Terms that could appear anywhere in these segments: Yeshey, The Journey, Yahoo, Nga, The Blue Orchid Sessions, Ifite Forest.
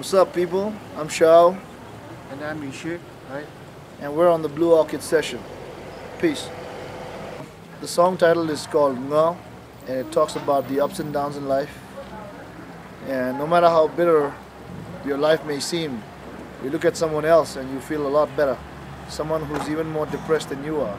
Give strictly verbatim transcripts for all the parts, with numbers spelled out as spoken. What's up, people? I'm Shao. And I'm Yeshey. Right? And we're on the Blue Orchid Session. Peace. The song title is called Nga, and it talks about the ups and downs in life. And no matter how bitter your life may seem, you look at someone else and you feel a lot better. Someone who's even more depressed than you are.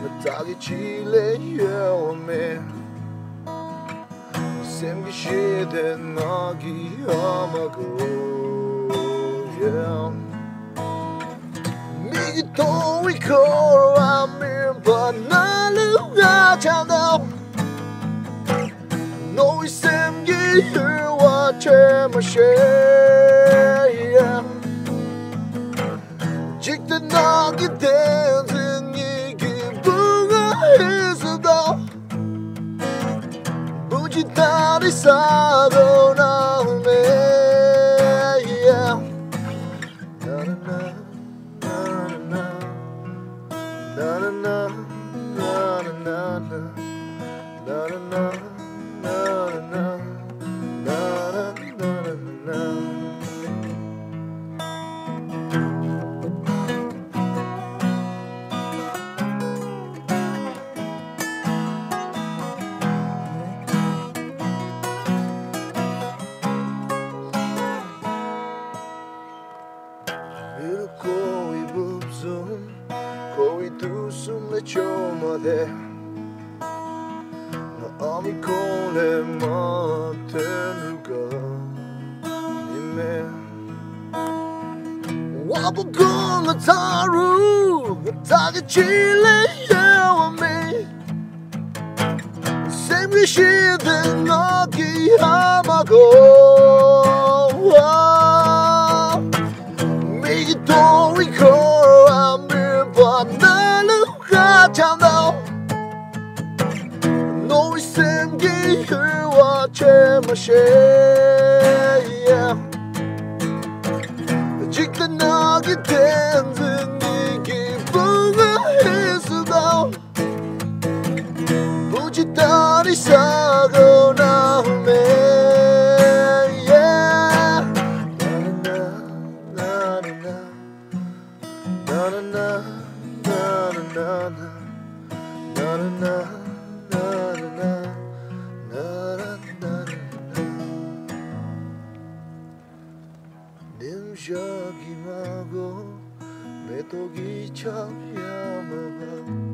마다기 칠레여오메 샘기 시대 나기 아마고 미기 또이 코로아 밀바나루가 잔다 너의 샘기 유와 제마셰 직대 나게 되는 이 기분을 쓰다 무지다리 사도 거의 부순 거의 두순 내 초마대 마음이 콜에 맡아 누가 님의 와보고 나타루 다게 질레여와 미 샘이 시든 너기 하마고 Don't recall I'm here but I look at you now No it's in the air what you're my share Just the nugget dancing you give up is now Would you tell me so go now man Nimshagimagol, metogi cham yamaba.